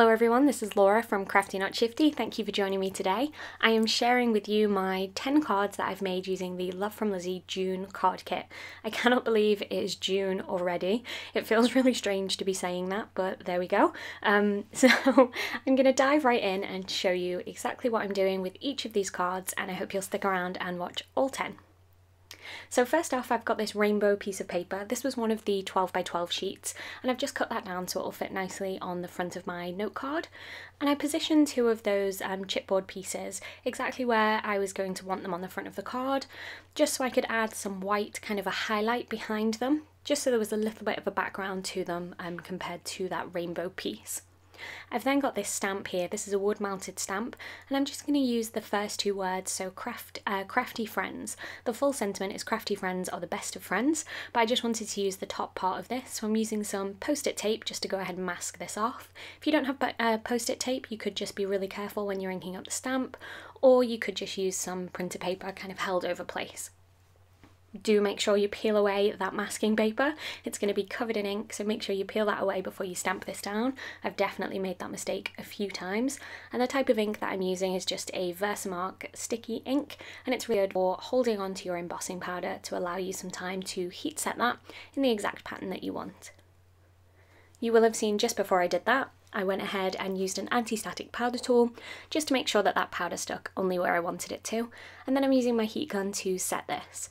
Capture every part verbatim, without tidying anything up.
Hello everyone, this is Laura from Crafty Not Shifty. Thank you for joining me today. I am sharing with you my ten cards that I've made using the Love from Lizi June card kit. I cannot believe it is June already. It feels really strange to be saying that, but there we go. Um, so I'm going to dive right in and show you exactly what I'm doing with each of these cards, and I hope you'll stick around and watch all ten. So first off, I've got this rainbow piece of paper. This was one of the twelve by twelve sheets, and I've just cut that down so it'll fit nicely on the front of my note card. And I positioned two of those um, chipboard pieces exactly where I was going to want them on the front of the card, just so I could add some white, kind of a highlight behind them, just so there was a little bit of a background to them um, compared to that rainbow piece. I've then got this stamp here. This is a wood-mounted stamp, and I'm just going to use the first two words, so craft, uh, crafty friends. The full sentiment is crafty friends are the best of friends, but I just wanted to use the top part of this, so I'm using some post-it tape just to go ahead and mask this off. If you don't have uh, post-it tape, you could just be really careful when you're inking up the stamp, or you could just use some printer paper kind of held over place. Do make sure you peel away that masking paper. It's going to be covered in ink, so make sure you peel that away before you stamp this down. I've definitely made that mistake a few times. And the type of ink that I'm using is just a Versamark sticky ink, and it's really good for holding on to your embossing powder to allow you some time to heat set that in the exact pattern that you want. You will have seen just before I did that, I went ahead and used an anti-static powder tool just to make sure that that powder stuck only where I wanted it to, and then I'm using my heat gun to set this.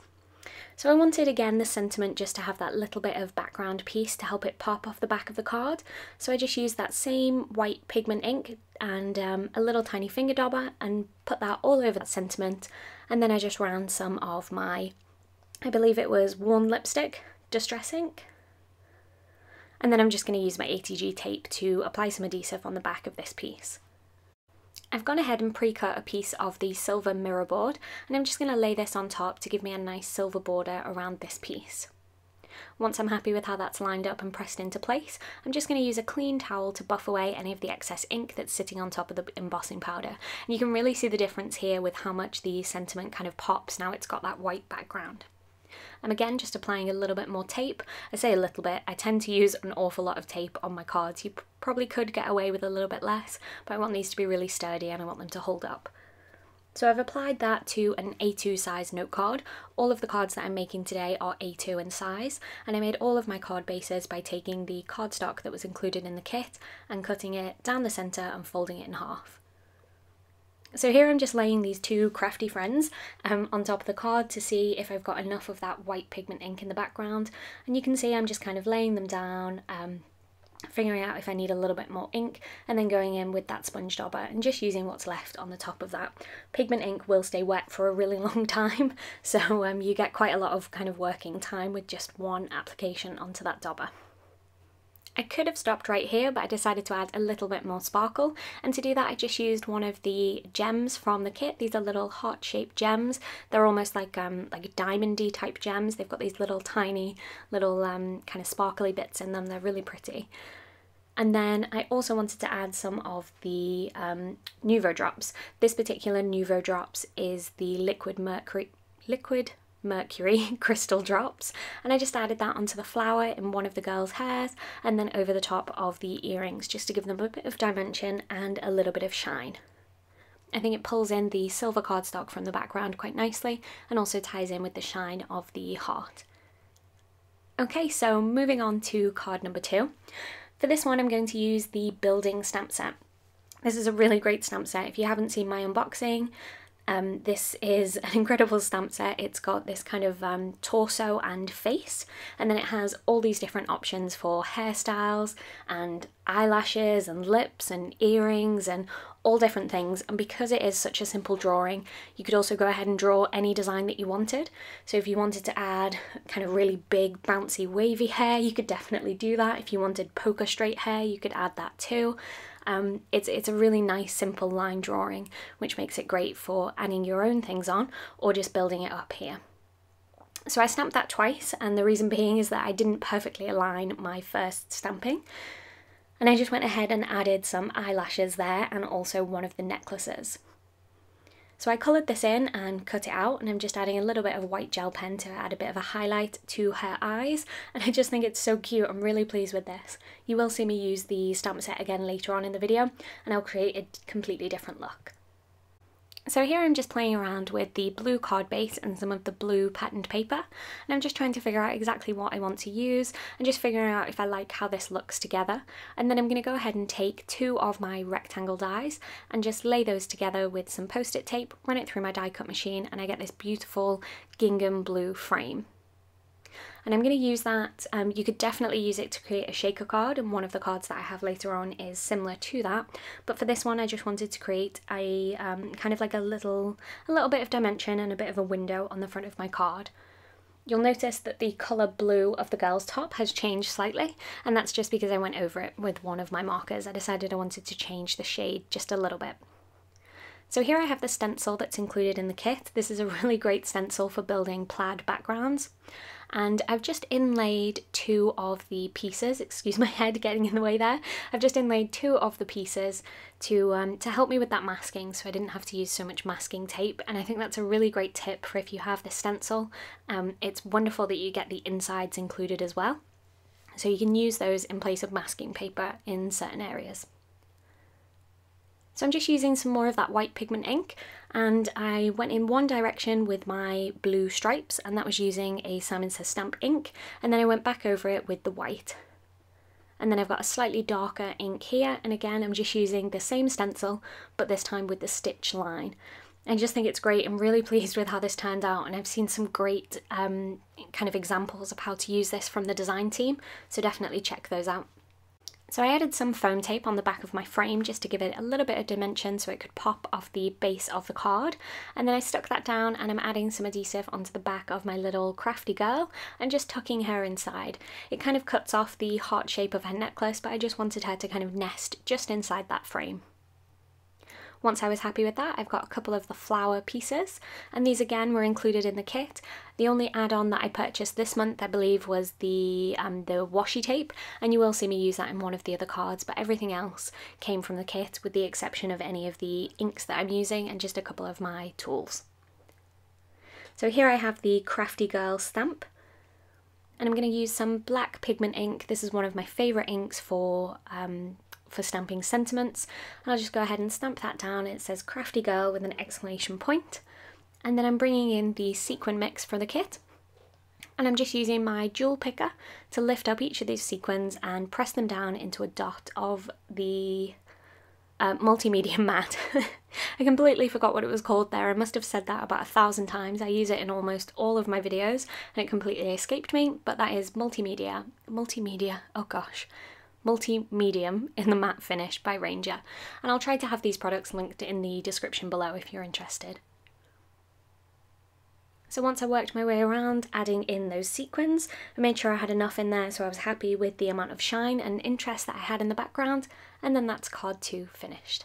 So I wanted, again, the sentiment just to have that little bit of background piece to help it pop off the back of the card. So I just used that same white pigment ink and um, a little tiny finger dobber and put that all over that sentiment. And then I just ran some of my, I believe it was Worn Lipstick Distress ink. And then I'm just going to use my A T G tape to apply some adhesive on the back of this piece. I've gone ahead and pre-cut a piece of the silver mirror board, and I'm just going to lay this on top to give me a nice silver border around this piece. Once I'm happy with how that's lined up and pressed into place, I'm just going to use a clean towel to buff away any of the excess ink that's sitting on top of the embossing powder. And you can really see the difference here with how much the sentiment kind of pops now it's got that white background. I'm again just applying a little bit more tape. I say a little bit, I tend to use an awful lot of tape on my cards. You probably could get away with a little bit less, but I want these to be really sturdy and I want them to hold up. So I've applied that to an A two size note card. All of the cards that I'm making today are A two in size, and I made all of my card bases by taking the cardstock that was included in the kit and cutting it down the centre and folding it in half. So here I'm just laying these two crafty friends um, on top of the card to see if I've got enough of that white pigment ink in the background, and you can see I'm just kind of laying them down, um, figuring out if I need a little bit more ink, and then going in with that sponge dauber and just using what's left on the top of that. Pigment ink will stay wet for a really long time, so um, you get quite a lot of kind of working time with just one application onto that dauber. I could have stopped right here, but I decided to add a little bit more sparkle, and to do that I just used one of the gems from the kit. These are little heart-shaped gems. They're almost like um, like diamond-y type gems. They've got these little tiny little um, kind of sparkly bits in them. They're really pretty. And then I also wanted to add some of the um, Nuvo Drops. This particular Nuvo Drops is the liquid mercury... liquid... mercury crystal drops, and I just added that onto the flower in one of the girls' hairs and then over the top of the earrings just to give them a bit of dimension and a little bit of shine. I think it pulls in the silver cardstock from the background quite nicely and also ties in with the shine of the heart. Okay, so moving on to card number two. For this one I'm going to use the building stamp set. This is a really great stamp set. If you haven't seen my unboxing, Um, this is an incredible stamp set. It's got this kind of um, torso and face, and then it has all these different options for hairstyles and eyelashes and lips and earrings and all different things. And because it is such a simple drawing, you could also go ahead and draw any design that you wanted. So if you wanted to add kind of really big bouncy wavy hair, you could definitely do that. If you wanted poker straight hair, you could add that too. Um, it's, it's a really nice simple line drawing, which makes it great for adding your own things on or just building it up here. So I stamped that twice, and the reason being is that I didn't perfectly align my first stamping, and I just went ahead and added some eyelashes there and also one of the necklaces. So I coloured this in and cut it out, and I'm just adding a little bit of white gel pen to add a bit of a highlight to her eyes, and I just think it's so cute. I'm really pleased with this. You will see me use the stamp set again later on in the video, and I'll create a completely different look. So here I'm just playing around with the blue card base and some of the blue patterned paper, and I'm just trying to figure out exactly what I want to use and just figuring out if I like how this looks together. And then I'm going to go ahead and take two of my rectangle dies and just lay those together with some post-it tape, run it through my die cut machine, and I get this beautiful gingham blue frame. And I'm going to use that. Um, you could definitely use it to create a shaker card, and one of the cards that I have later on is similar to that, but for this one I just wanted to create a um, kind of like a little a little bit of dimension and a bit of a window on the front of my card. You'll notice that the colour blue of the girl's top has changed slightly, and that's just because I went over it with one of my markers. I decided I wanted to change the shade just a little bit. So here I have the stencil that's included in the kit. This is a really great stencil for building plaid backgrounds. And I've just inlaid two of the pieces, excuse my head getting in the way there, I've just inlaid two of the pieces to um, to help me with that masking, so I didn't have to use so much masking tape. And I think that's a really great tip for if you have this stencil. Um, it's wonderful that you get the insides included as well, so you can use those in place of masking paper in certain areas. So I'm just using some more of that white pigment ink, and I went in one direction with my blue stripes, and that was using a Simon Says Stamp ink, and then I went back over it with the white. And then I've got a slightly darker ink here, and again I'm just using the same stencil, but this time with the stitch line. I just think it's great. I'm really pleased with how this turned out, and I've seen some great um, kind of examples of how to use this from the design team, so definitely check those out. So I added some foam tape on the back of my frame just to give it a little bit of dimension so it could pop off the base of the card, and then I stuck that down, and I'm adding some adhesive onto the back of my little crafty girl and just tucking her inside. It kind of cuts off the heart shape of her necklace, but I just wanted her to kind of nest just inside that frame. Once I was happy with that, I've got a couple of the flower pieces, and these again were included in the kit. The only add-on that I purchased this month, I believe, was the um, the washi tape, and you will see me use that in one of the other cards, but everything else came from the kit with the exception of any of the inks that I'm using and just a couple of my tools. So here I have the Crafty Girl stamp, and I'm going to use some black pigment ink. This is one of my favourite inks for um, for stamping sentiments, and I'll just go ahead and stamp that down. It says Crafty Girl with an exclamation point, and then I'm bringing in the sequin mix for the kit, and I'm just using my jewel picker to lift up each of these sequins and press them down into a dot of the uh, multimedia mat. I completely forgot what it was called there. I must have said that about a thousand times. I use it in almost all of my videos and it completely escaped me, but that is multimedia, multimedia, oh gosh. Multi-medium in the matte finish by Ranger, and I'll try to have these products linked in the description below if you're interested. So once I worked my way around adding in those sequins, I made sure I had enough in there so I was happy with the amount of shine and interest that I had in the background, and then that's card two finished.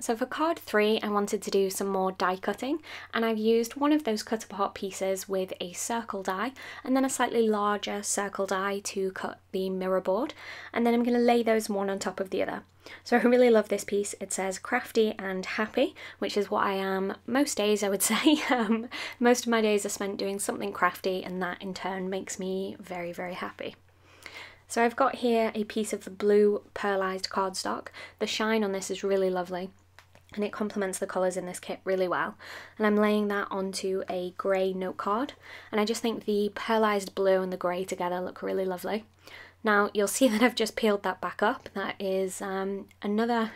So for card three, I wanted to do some more die cutting, and I've used one of those cut apart pieces with a circle die and then a slightly larger circle die to cut the mirror board, and then I'm going to lay those one on top of the other. So I really love this piece. It says crafty and happy, which is what I am most days, I would say. Um, most of my days are spent doing something crafty, and that in turn makes me very, very happy. So I've got here a piece of the blue pearlized cardstock. The shine on this is really lovely, and it complements the colours in this kit really well, and I'm laying that onto a grey note card, and I just think the pearlized blue and the grey together look really lovely. Now you'll see that I've just peeled that back up. That is um, another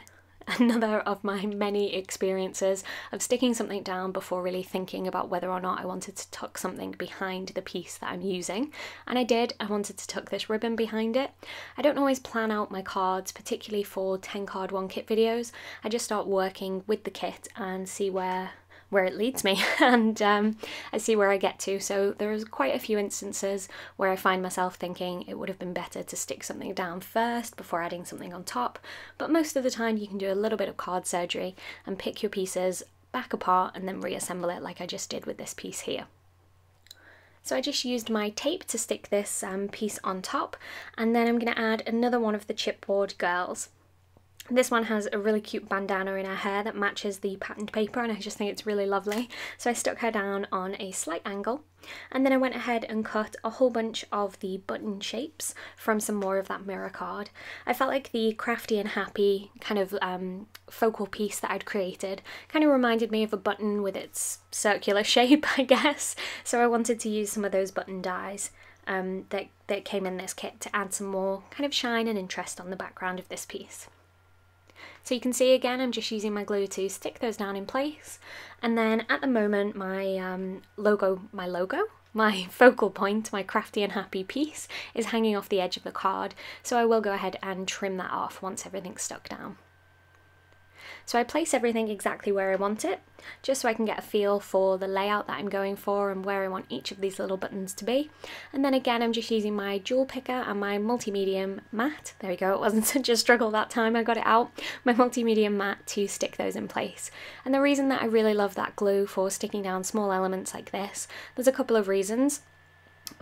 another of my many experiences of sticking something down before really thinking about whether or not I wanted to tuck something behind the piece that I'm using, and I did. I wanted to tuck this ribbon behind it. I don't always plan out my cards, particularly for ten card one kit videos. I just start working with the kit and see where where it leads me, and um, I see where I get to. So there's quite a few instances where I find myself thinking it would have been better to stick something down first before adding something on top, but most of the time you can do a little bit of card surgery and pick your pieces back apart and then reassemble it like I just did with this piece here. So I just used my tape to stick this um, piece on top, and then I'm going to add another one of the chipboard girls. This one has a really cute bandana in her hair that matches the patterned paper, and I just think it's really lovely. So I stuck her down on a slight angle, and then I went ahead and cut a whole bunch of the button shapes from some more of that mirror card. I felt like the crafty and happy kind of um, focal piece that I'd created kind of reminded me of a button with its circular shape, I guess. So I wanted to use some of those button dies um, that, that came in this kit to add some more kind of shine and interest on the background of this piece. So you can see again, I'm just using my glue to stick those down in place. And then at the moment, my um, logo, my logo, my focal point, my crafty and happy piece is hanging off the edge of the card. So I will go ahead and trim that off once everything's stuck down. So I place everything exactly where I want it, just so I can get a feel for the layout that I'm going for and where I want each of these little buttons to be. And then again, I'm just using my jewel picker and my multi-medium mat. There we go, it wasn't such a struggle that time, I got it out. My multi-medium mat to stick those in place. And the reason that I really love that glue for sticking down small elements like this, there's a couple of reasons.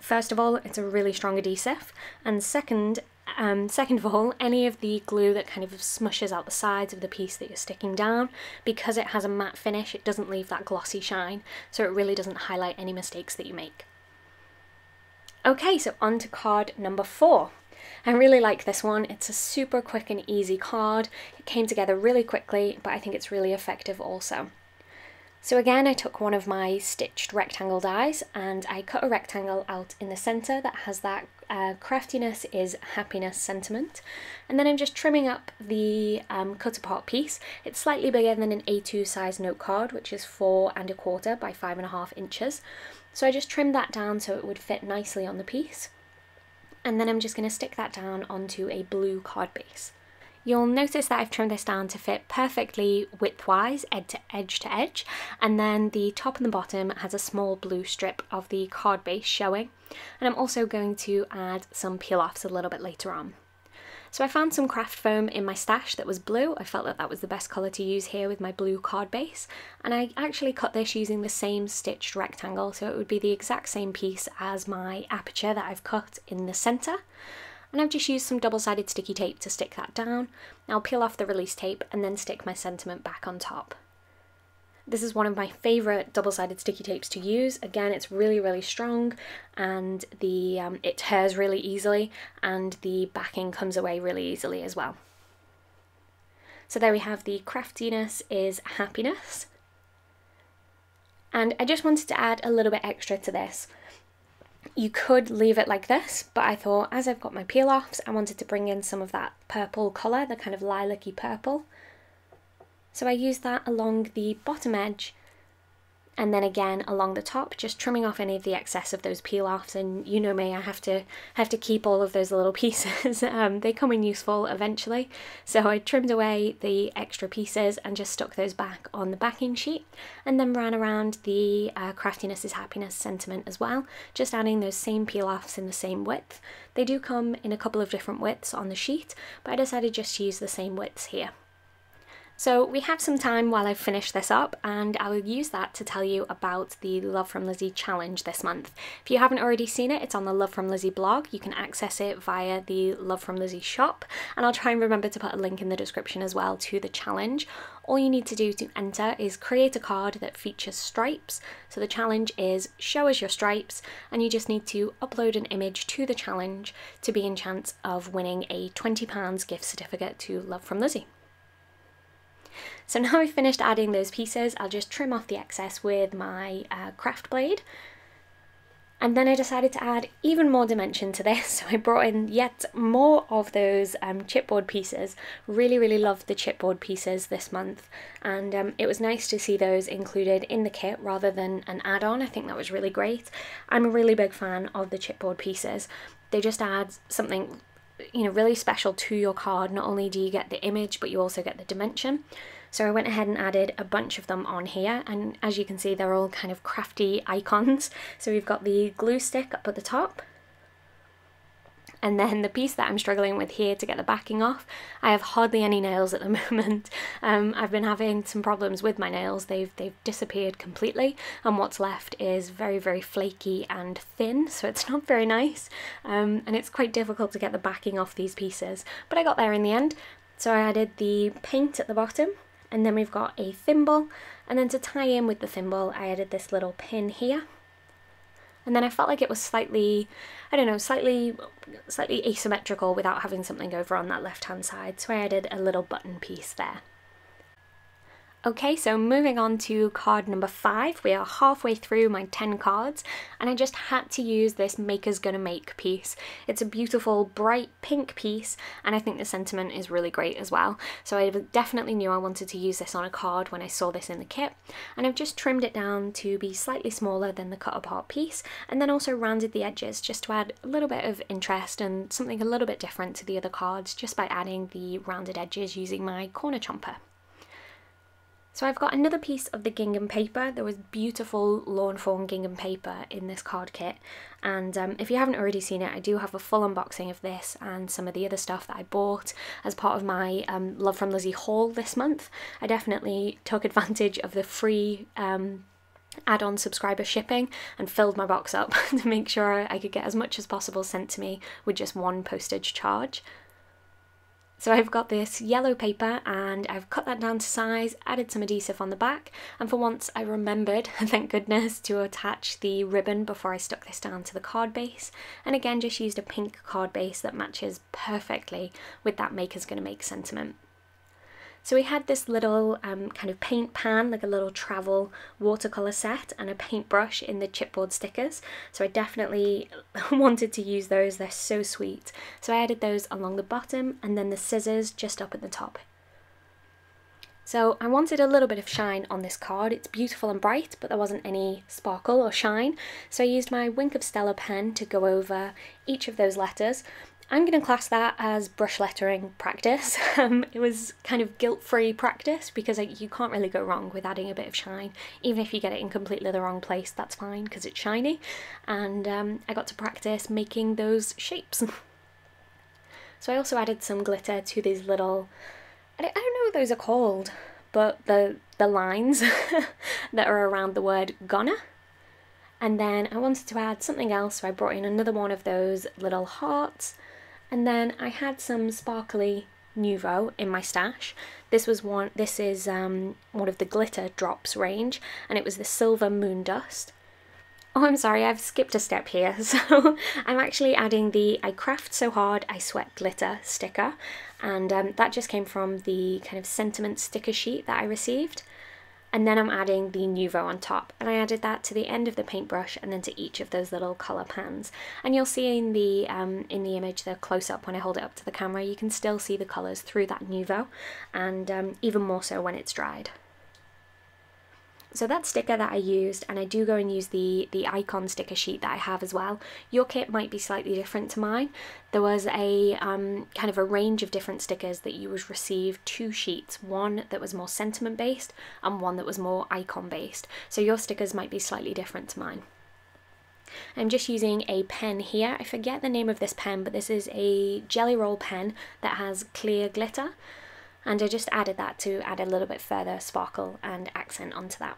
First of all, it's a really strong adhesive, and second, Um, second of all, any of the glue that kind of smushes out the sides of the piece that you're sticking down, because it has a matte finish, it doesn't leave that glossy shine, so it really doesn't highlight any mistakes that you make. Okay, so on to card number four. I really like this one. It's a super quick and easy card. It came together really quickly, but I think it's really effective also. So again, I took one of my stitched rectangle dies and I cut a rectangle out in the centre that has that uh, craftiness is happiness sentiment. And then I'm just trimming up the um, cut apart piece. It's slightly bigger than an A two size note card, which is four and a quarter by five and a half inches. So I just trimmed that down so it would fit nicely on the piece. And then I'm just going to stick that down onto a blue card base. You'll notice that I've trimmed this down to fit perfectly width-wise, edge to edge to edge, and then the top and the bottom has a small blue strip of the card base showing. And I'm also going to add some peel-offs a little bit later on. So I found some craft foam in my stash that was blue. I felt that that was the best colour to use here with my blue card base, and I actually cut this using the same stitched rectangle, so it would be the exact same piece as my aperture that I've cut in the centre. And I've just used some double-sided sticky tape to stick that down. I'll peel off the release tape and then stick my sentiment back on top. This is one of my favourite double-sided sticky tapes to use. Again, it's really, really strong, and the um, it tears really easily, and the backing comes away really easily as well. So there we have the craftiness is happiness. And I just wanted to add a little bit extra to this. You could leave it like this, but I thought as I've got my peel-offs, I wanted to bring in some of that purple colour, the kind of lilac-y purple. So I used that along the bottom edge, and then again along the top, just trimming off any of the excess of those peel-offs. And you know me, I have to have to keep all of those little pieces. um, they come in useful eventually. So I trimmed away the extra pieces and just stuck those back on the backing sheet, and then ran around the uh, craftiness is happiness sentiment as well, just adding those same peel-offs in the same width. They do come in a couple of different widths on the sheet, but I decided just to use the same widths here. So we have some time while I finish this up, and I will use that to tell you about the Love from Lizi challenge this month. If you haven't already seen it, it's on the Love from Lizi blog. You can access it via the Love from Lizi shop, and I'll try and remember to put a link in the description as well to the challenge. All you need to do to enter is create a card that features stripes. So the challenge is show us your stripes, and you just need to upload an image to the challenge to be in chance of winning a twenty pound gift certificate to Love from Lizi. So now I've finished adding those pieces, I'll just trim off the excess with my uh, craft blade. And then I decided to add even more dimension to this, so I brought in yet more of those um, chipboard pieces. Really, really loved the chipboard pieces this month, and um, it was nice to see those included in the kit rather than an add-on. I think that was really great. I'm a really big fan of the chipboard pieces. They just add something, you know, really special to your card. Not only do you get the image, but you also get the dimension. So I went ahead and added a bunch of them on here, and as you can see, they're all kind of crafty icons. So we've got the glue stick up at the top, and then the piece that I'm struggling with here to get the backing off. I have hardly any nails at the moment. Um, I've been having some problems with my nails. They've, they've disappeared completely, and what's left is very, very flaky and thin, so it's not very nice. Um, and it's quite difficult to get the backing off these pieces, but I got there in the end. So I added the paint at the bottom, and then we've got a thimble, and then to tie in with the thimble I added this little pin here. And then I felt like it was slightly, I don't know, slightly slightly asymmetrical without having something over on that left hand side, so I added a little button piece there. Okay, so moving on to card number five, we are halfway through my ten cards, and I just had to use this Maker's Gonna Make piece. It's a beautiful bright pink piece, and I think the sentiment is really great as well, so I definitely knew I wanted to use this on a card when I saw this in the kit. And I've just trimmed it down to be slightly smaller than the cut apart piece, and then also rounded the edges just to add a little bit of interest and something a little bit different to the other cards, just by adding the rounded edges using my corner chomper. So I've got another piece of the gingham paper. There was beautiful Lawn Fawn gingham paper in this card kit, and um, if you haven't already seen it, I do have a full unboxing of this and some of the other stuff that I bought as part of my um, Love from Lizi haul this month. I definitely took advantage of the free um, add-on subscriber shipping and filled my box up to make sure I could get as much as possible sent to me with just one postage charge. So I've got this yellow paper and I've cut that down to size, added some adhesive on the back, and for once I remembered, thank goodness, to attach the ribbon before I stuck this down to the card base. And again, just used a pink card base that matches perfectly with that Maker's Gonna Make sentiment. So we had this little um, kind of paint pan, like a little travel watercolour set, and a paintbrush in the chipboard stickers. So I definitely wanted to use those, they're so sweet. So I added those along the bottom, and then the scissors just up at the top. So I wanted a little bit of shine on this card. It's beautiful and bright, but there wasn't any sparkle or shine. So I used my Wink of Stella pen to go over each of those letters. I'm going to class that as brush lettering practice. Um, it was kind of guilt-free practice, because like, you can't really go wrong with adding a bit of shine. Even if you get it in completely the wrong place, that's fine because it's shiny. And um, I got to practice making those shapes. So I also added some glitter to these little, I don't, I don't know what those are called, but the, the lines that are around the word gonna. And then I wanted to add something else, so I brought in another one of those little hearts. And then I had some sparkly Nuvo in my stash. This was one. This is um, one of the Glitter Drops range, and it was the Silver Moon Dust. Oh, I'm sorry, I've skipped a step here. So I'm actually adding the "I Craft So Hard, I Sweat Glitter" sticker, and um, that just came from the kind of sentiment sticker sheet that I received. And then I'm adding the Nuvo on top, and I added that to the end of the paintbrush and then to each of those little colour pans. And you'll see in the um, in the image, the close-up, when I hold it up to the camera, you can still see the colours through that Nuvo, and um, even more so when it's dried. So that sticker that I used, and I do go and use the, the icon sticker sheet that I have as well. Your kit might be slightly different to mine. There was a um, kind of a range of different stickers that you would receive two sheets, one that was more sentiment based and one that was more icon based. So your stickers might be slightly different to mine. I'm just using a pen here. I forget the name of this pen, but this is a Gelly Roll pen that has clear glitter. And I just added that to add a little bit further sparkle and accent onto that.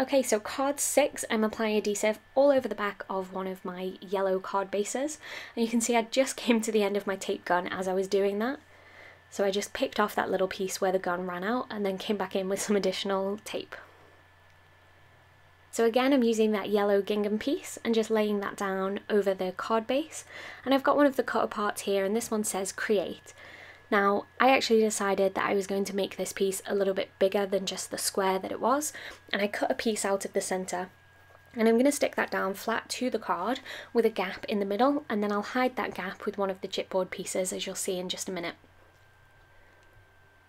Okay, so card six, I'm applying adhesive all over the back of one of my yellow card bases. And you can see I just came to the end of my tape gun as I was doing that. So I just picked off that little piece where the gun ran out and then came back in with some additional tape. So again, I'm using that yellow gingham piece and just laying that down over the card base. And I've got one of the cut aparts here, and this one says create. Now, I actually decided that I was going to make this piece a little bit bigger than just the square that it was, and I cut a piece out of the centre, and I'm going to stick that down flat to the card with a gap in the middle, and then I'll hide that gap with one of the chipboard pieces, as you'll see in just a minute.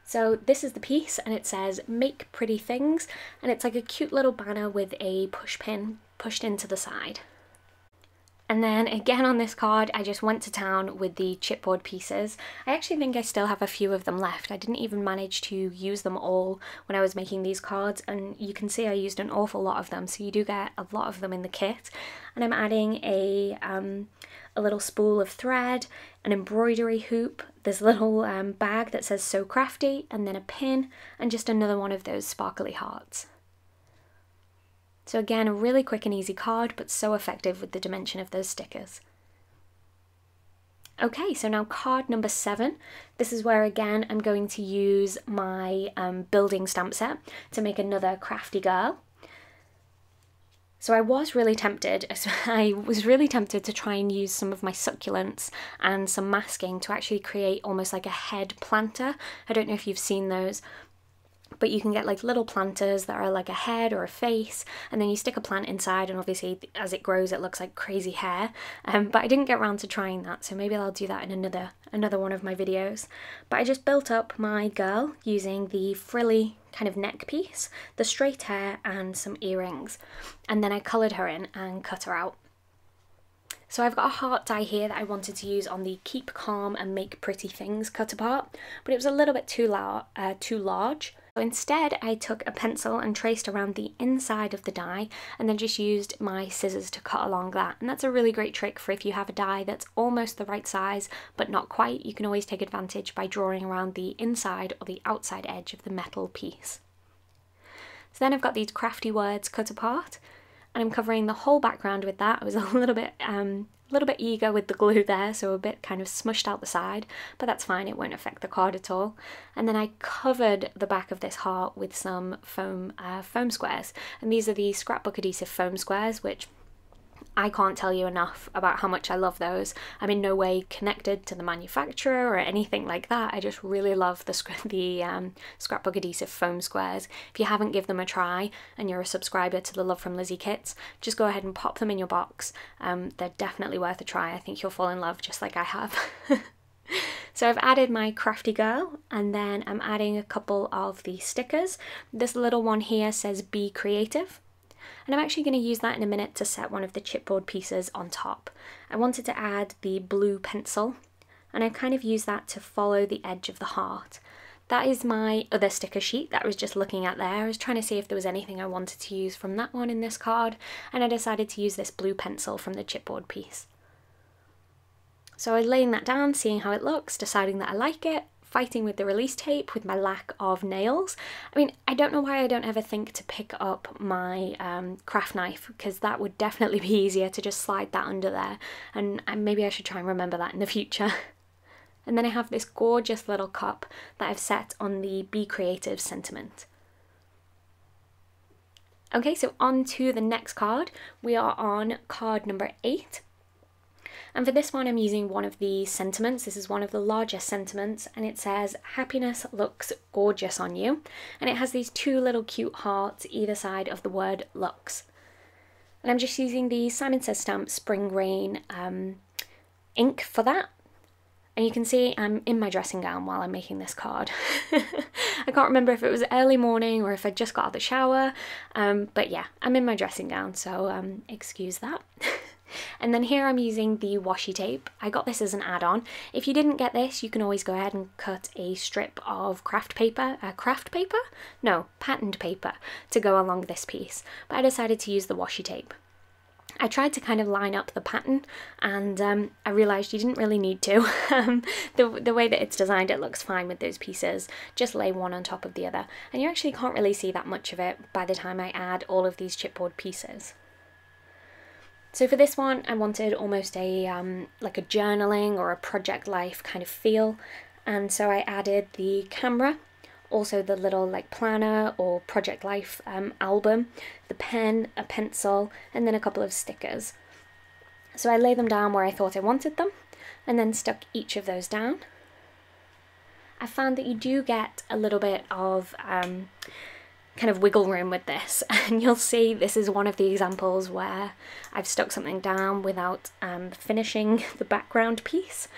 So this is the piece, and it says "Make Pretty Things," and it's like a cute little banner with a push pin pushed into the side. And then again on this card, I just went to town with the chipboard pieces. I actually think I still have a few of them left. I didn't even manage to use them all when I was making these cards, and you can see I used an awful lot of them, so you do get a lot of them in the kit. And I'm adding a, um, a little spool of thread, an embroidery hoop, this little um, bag that says "So Crafty," and then a pin, and just another one of those sparkly hearts. So again, a really quick and easy card, but so effective with the dimension of those stickers. Okay, so now card number seven. This is where again I'm going to use my um, building stamp set to make another crafty girl. So I was really tempted, I was really tempted to try and use some of my succulents and some masking to actually create almost like a head planter. I don't know if you've seen those, but you can get like little planters that are like a head or a face, and then you stick a plant inside, and obviously as it grows it looks like crazy hair. Um, but I didn't get around to trying that, so maybe I'll do that in another, another one of my videos. But I just built up my girl using the frilly kind of neck piece, the straight hair and some earrings, and then I coloured her in and cut her out. So I've got a heart die here that I wanted to use on the Keep Calm and Make Pretty Things cut apart, but it was a little bit too, lar uh, too large. So instead I took a pencil and traced around the inside of the die, and then just used my scissors to cut along that. And that's a really great trick for if you have a die that's almost the right size but not quite. You can always take advantage by drawing around the inside or the outside edge of the metal piece. So then I've got these crafty words cut apart, and I'm covering the whole background with that. I was a little bit um, a little bit eager with the glue there, so a bit kind of smushed out the side, but that's fine, it won't affect the card at all. And then I covered the back of this heart with some foam uh, foam squares, and these are the scrapbook adhesive foam squares, which I can't tell you enough about how much I love those. I'm in no way connected to the manufacturer or anything like that. I just really love the, the um, scrapbook adhesive foam squares. If you haven't given them a try and you're a subscriber to the Love from Lizi kits, just go ahead and pop them in your box. Um, they're definitely worth a try. I think you'll fall in love just like I have. So I've added my crafty girl, and then I'm adding a couple of the stickers. This little one here says "Be Creative," and I'm actually going to use that in a minute to set one of the chipboard pieces on top. I wanted to add the blue pencil, and I kind of used that to follow the edge of the heart. That is my other sticker sheet that I was just looking at there. I was trying to see if there was anything I wanted to use from that one in this card, and I decided to use this blue pencil from the chipboard piece. So I was laying that down, seeing how it looks, deciding that I like it, fighting with the release tape, with my lack of nails. I mean, I don't know why I don't ever think to pick up my um, craft knife, because that would definitely be easier to just slide that under there, and, and maybe I should try and remember that in the future. And then I have this gorgeous little cup that I've set on the Be Creative sentiment. Okay, so on to the next card. We are on card number eight. And for this one, I'm using one of the sentiments. This is one of the largest sentiments, and it says, "Happiness looks gorgeous on you." And it has these two little cute hearts either side of the word "looks." And I'm just using the Simon Says Stamp Spring Rain um, ink for that. And you can see I'm in my dressing gown while I'm making this card. I can't remember if it was early morning or if I just got out of the shower. Um, but yeah, I'm in my dressing gown, so um, excuse that. And then here I'm using the washi tape. I got this as an add-on. If you didn't get this, you can always go ahead and cut a strip of craft paper, uh, craft paper? No, patterned paper to go along this piece. But I decided to use the washi tape. I tried to kind of line up the pattern, and um, I realised you didn't really need to. um, the, the way that it's designed, it looks fine with those pieces. Just lay one on top of the other, and you actually can't really see that much of it by the time I add all of these chipboard pieces. So for this one, I wanted almost a um, like a journaling or a project life kind of feel, and so I added the camera, also the little like planner or project life um, album, the pen, a pencil, and then a couple of stickers. So I lay them down where I thought I wanted them, and then stuck each of those down. I found that you do get a little bit of um, kind of wiggle room with this, and you'll see this is one of the examples where I've stuck something down without um, finishing the background piece.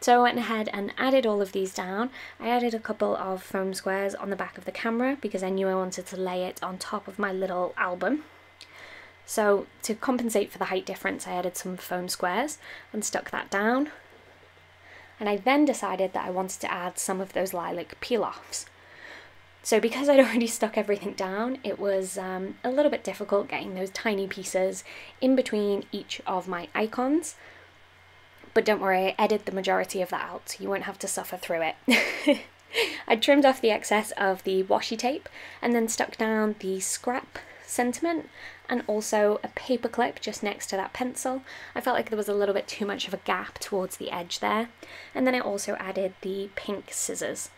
So I went ahead and added all of these down. I added a couple of foam squares on the back of the camera because I knew I wanted to lay it on top of my little album. So to compensate for the height difference, I added some foam squares and stuck that down. And I then decided that I wanted to add some of those lilac peel-offs. So because I'd already stuck everything down, it was um, a little bit difficult getting those tiny pieces in between each of my icons. But don't worry, I edited the majority of that out, so you won't have to suffer through it. I trimmed off the excess of the washi tape and then stuck down the scrap sentiment, and also a paper clip just next to that pencil. I felt like there was a little bit too much of a gap towards the edge there. And then I also added the pink scissors.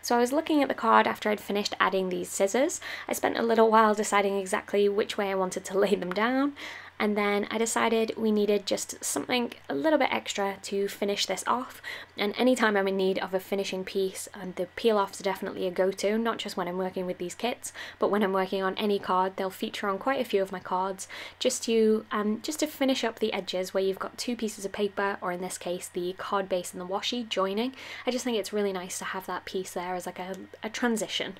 So I was looking at the card after I'd finished adding these scissors. I spent a little while deciding exactly which way I wanted to lay them down, and then I decided we needed just something a little bit extra to finish this off, and anytime I'm in need of a finishing piece, and the peel-offs are definitely a go-to, not just when I'm working with these kits, but when I'm working on any card. They'll feature on quite a few of my cards, just to, um, just to finish up the edges where you've got two pieces of paper, or in this case the card base and the washi joining. I just think it's really nice to have that piece there as like a, a transition.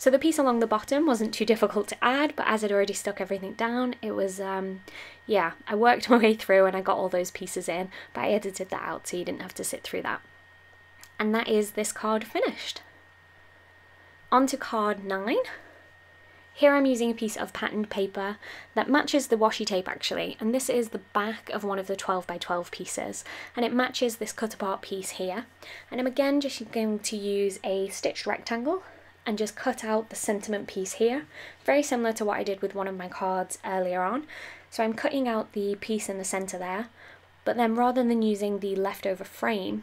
So the piece along the bottom wasn't too difficult to add, but as I'd already stuck everything down, it was, um, yeah, I worked my way through and I got all those pieces in, but I edited that out so you didn't have to sit through that. And that is this card finished. On to card nine. Here I'm using a piece of patterned paper that matches the washi tape actually, and this is the back of one of the twelve by twelve pieces, and it matches this cut apart piece here. And I'm again just going to use a stitched rectangle and just cut out the sentiment piece here, very similar to what I did with one of my cards earlier on. So I'm cutting out the piece in the center there, but then rather than using the leftover frame,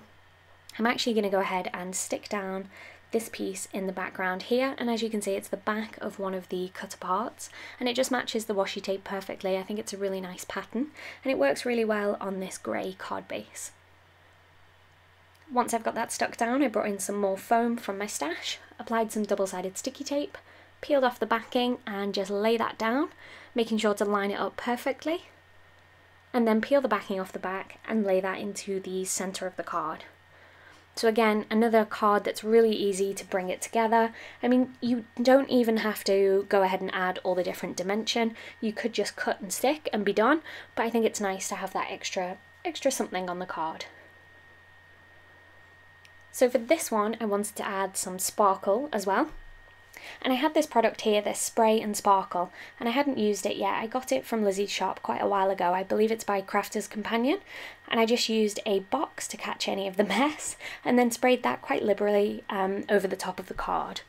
I'm actually going to go ahead and stick down this piece in the background here, and as you can see it's the back of one of the cut aparts, and it just matches the washi tape perfectly. I think it's a really nice pattern and it works really well on this grey card base. Once I've got that stuck down, I brought in some more foam from my stash, applied some double-sided sticky tape, peeled off the backing and just lay that down, making sure to line it up perfectly, and then peel the backing off the back and lay that into the centre of the card. So again, another card that's really easy to bring it together. I mean, you don't even have to go ahead and add all the different dimension. You could just cut and stick and be done, but I think it's nice to have that extra, extra something on the card. So for this one, I wanted to add some sparkle as well. And I had this product here, this spray and sparkle, and I hadn't used it yet. I got it from Lizzie's shop quite a while ago. I believe it's by Crafter's Companion, and I just used a box to catch any of the mess and then sprayed that quite liberally um, over the top of the card.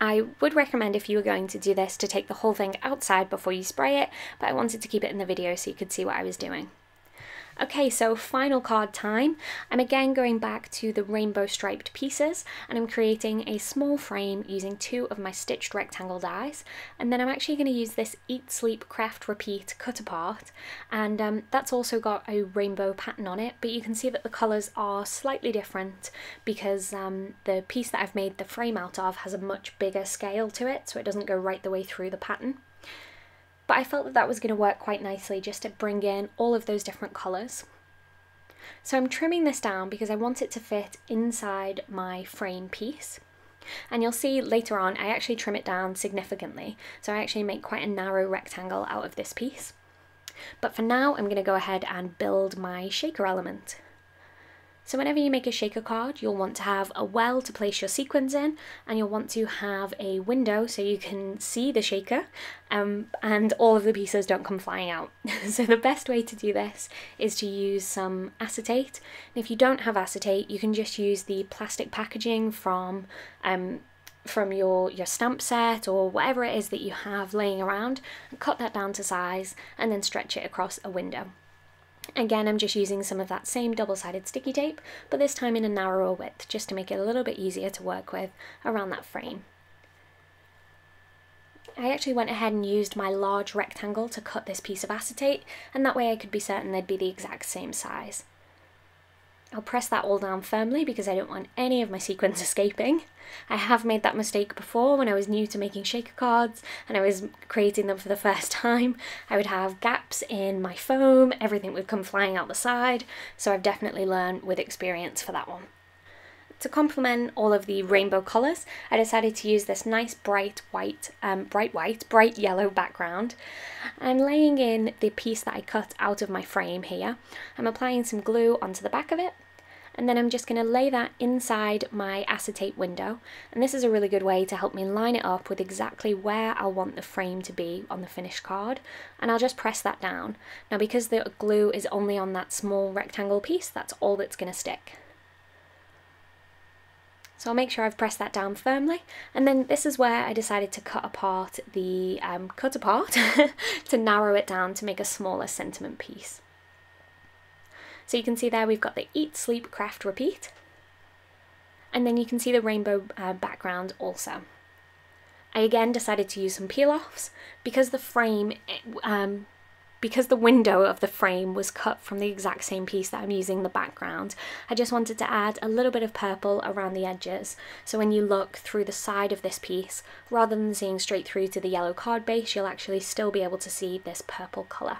I would recommend, if you were going to do this, to take the whole thing outside before you spray it, but I wanted to keep it in the video so you could see what I was doing. Okay, so final card time. I'm again going back to the rainbow striped pieces, and I'm creating a small frame using two of my stitched rectangle dies, and then I'm actually going to use this Eat, Sleep, Craft, Repeat cut apart, and um, that's also got a rainbow pattern on it, but you can see that the colours are slightly different because um, the piece that I've made the frame out of has a much bigger scale to it, so it doesn't go right the way through the pattern. But I felt that that was going to work quite nicely just to bring in all of those different colours. So I'm trimming this down because I want it to fit inside my frame piece. And you'll see later on I actually trim it down significantly, so I actually make quite a narrow rectangle out of this piece. But for now I'm going to go ahead and build my shaker element. So whenever you make a shaker card, you'll want to have a well to place your sequins in, and you'll want to have a window so you can see the shaker um, and all of the pieces don't come flying out. So the best way to do this is to use some acetate, and if you don't have acetate you can just use the plastic packaging from um, from your, your stamp set or whatever it is that you have laying around, and cut that down to size and then stretch it across a window. Again, I'm just using some of that same double-sided sticky tape, but this time in a narrower width, just to make it a little bit easier to work with around that frame. I actually went ahead and used my large rectangle to cut this piece of acetate, and that way I could be certain they'd be the exact same size. I'll press that all down firmly because I don't want any of my sequins escaping. I have made that mistake before when I was new to making shaker cards and I was creating them for the first time. I would have gaps in my foam, everything would come flying out the side, so I've definitely learned with experience for that one. To complement all of the rainbow colours, I decided to use this nice bright white, um, bright white, bright yellow background. I'm laying in the piece that I cut out of my frame here. I'm applying some glue onto the back of it, and then I'm just going to lay that inside my acetate window. And this is a really good way to help me line it up with exactly where I want the frame to be on the finished card. And I'll just press that down. Now, because the glue is only on that small rectangle piece, that's all that's going to stick. So I'll make sure I've pressed that down firmly. And then this is where I decided to cut apart the um, cut apart to narrow it down to make a smaller sentiment piece. So you can see there we've got the eat, sleep, craft, repeat. And then you can see the rainbow uh, background also. I again decided to use some peel-offs because the frame, um, because the window of the frame was cut from the exact same piece that I'm using the background. I just wanted to add a little bit of purple around the edges. So when you look through the side of this piece, rather than seeing straight through to the yellow card base, you'll actually still be able to see this purple colour.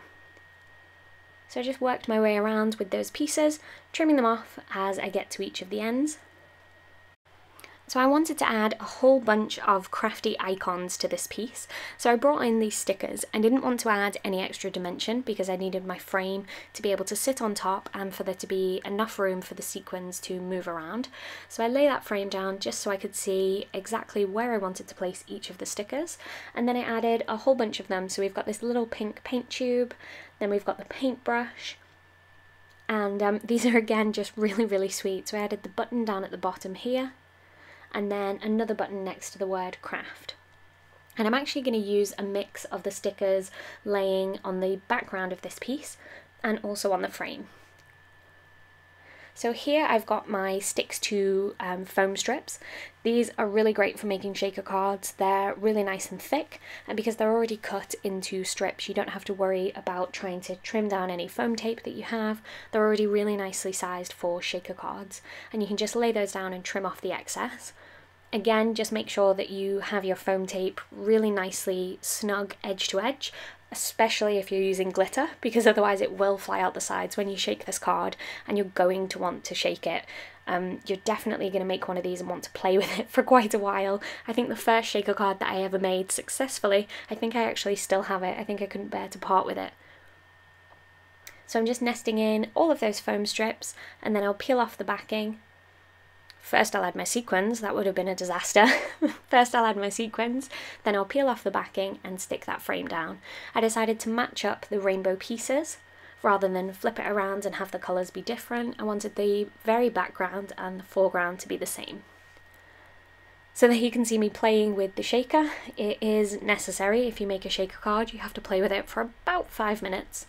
So I just worked my way around with those pieces, trimming them off as I get to each of the ends. So I wanted to add a whole bunch of crafty icons to this piece, so I brought in these stickers. I didn't want to add any extra dimension because I needed my frame to be able to sit on top and for there to be enough room for the sequins to move around. So I lay that frame down just so I could see exactly where I wanted to place each of the stickers, and then I added a whole bunch of them. So we've got this little pink paint tube, then we've got the paintbrush. And um, these are again just really, really sweet. So I added the button down at the bottom here, and then another button next to the word craft. And I'm actually going to use a mix of the stickers laying on the background of this piece and also on the frame. So here I've got my Sticks two um, foam strips. These are really great for making shaker cards. They're really nice and thick, and because they're already cut into strips, you don't have to worry about trying to trim down any foam tape that you have. They're already really nicely sized for shaker cards, and you can just lay those down and trim off the excess. Again, just make sure that you have your foam tape really nicely snug edge to edge, especially if you're using glitter, because otherwise it will fly out the sides when you shake this card, and you're going to want to shake it. Um, you're definitely going to make one of these and want to play with it for quite a while. I think the first shaker card that I ever made successfully, I think I actually still have it. I think I couldn't bear to part with it. So I'm just nesting in all of those foam strips, and then I'll peel off the backing. First I'll add my sequins. That would have been a disaster. First I'll add my sequins, then I'll peel off the backing and stick that frame down. I decided to match up the rainbow pieces rather than flip it around and have the colours be different. I wanted the very background and the foreground to be the same. So there you can see me playing with the shaker. It is necessary. If you make a shaker card, you have to play with it for about five minutes.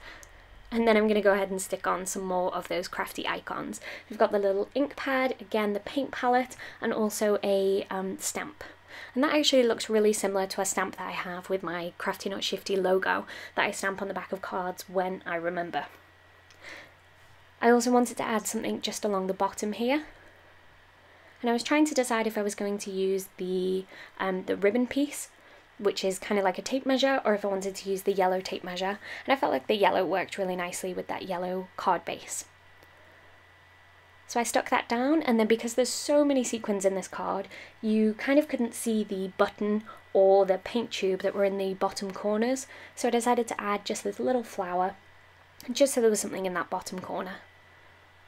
And then I'm going to go ahead and stick on some more of those crafty icons. We've got the little ink pad, again the paint palette, and also a um, stamp. And that actually looks really similar to a stamp that I have with my Crafty Not Shifty logo that I stamp on the back of cards when I remember. I also wanted to add something just along the bottom here. And I was trying to decide if I was going to use the, um, the ribbon piece, which is kind of like a tape measure, or if I wanted to use the yellow tape measure, and I felt like the yellow worked really nicely with that yellow card base. So I stuck that down, and then because there's so many sequins in this card, you kind of couldn't see the button or the paint tube that were in the bottom corners, so I decided to add just this little flower, just so there was something in that bottom corner.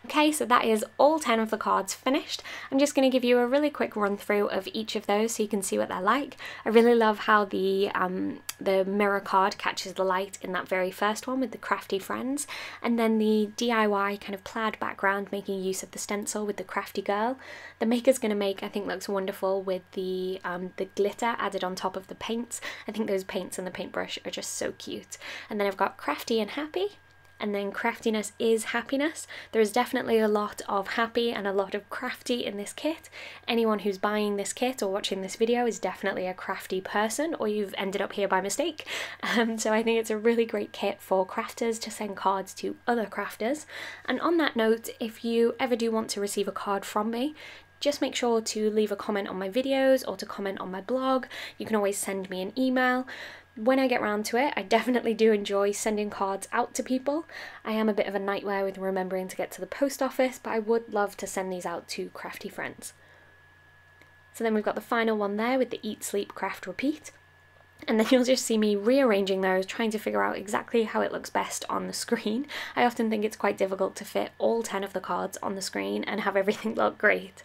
Okay, so that is all ten of the cards finished. I'm just going to give you a really quick run through of each of those so you can see what they're like. I really love how the um, the mirror card catches the light in that very first one with the crafty friends, and then the D I Y kind of plaid background making use of the stencil with the crafty girl. The maker's going to make, I think, looks wonderful with the um, the glitter added on top of the paints. I think those paints and the paintbrush are just so cute. And then I've got crafty and happy. And then craftiness is happiness. There is definitely a lot of happy and a lot of crafty in this kit. Anyone who's buying this kit or watching this video is definitely a crafty person, or you've ended up here by mistake. Um, so I think it's a really great kit for crafters to send cards to other crafters. And on that note, if you ever do want to receive a card from me, just make sure to leave a comment on my videos or to comment on my blog. You can always send me an email. When I get round to it, I definitely do enjoy sending cards out to people. I am a bit of a nightmare with remembering to get to the post office, but I would love to send these out to crafty friends. So then we've got the final one there with the eat, sleep, craft, repeat. And then you'll just see me rearranging those, trying to figure out exactly how it looks best on the screen. I often think it's quite difficult to fit all ten of the cards on the screen and have everything look great.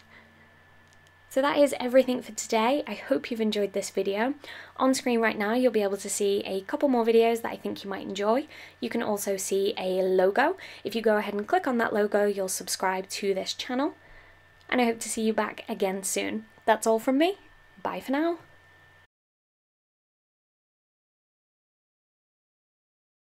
So that is everything for today. I hope you've enjoyed this video. On screen right now you'll be able to see a couple more videos that I think you might enjoy. You can also see a logo. If you go ahead and click on that logo, you'll subscribe to this channel. and I hope to see you back again soon. That's all from me. Bye for now.